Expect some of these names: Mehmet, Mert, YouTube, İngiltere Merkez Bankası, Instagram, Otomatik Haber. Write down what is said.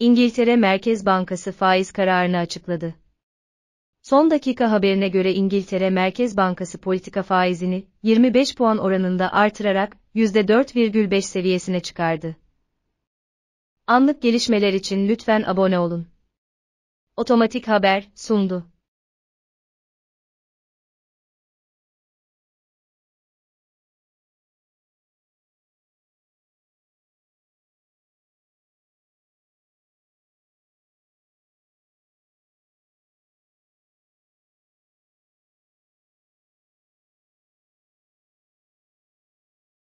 İngiltere Merkez Bankası faiz kararını açıkladı. Son dakika haberine göre İngiltere Merkez Bankası politika faizini 25 puan oranında artırarak %4,5 seviyesine çıkardı. Anlık gelişmeler için lütfen abone olun. Otomatik Haber sundu.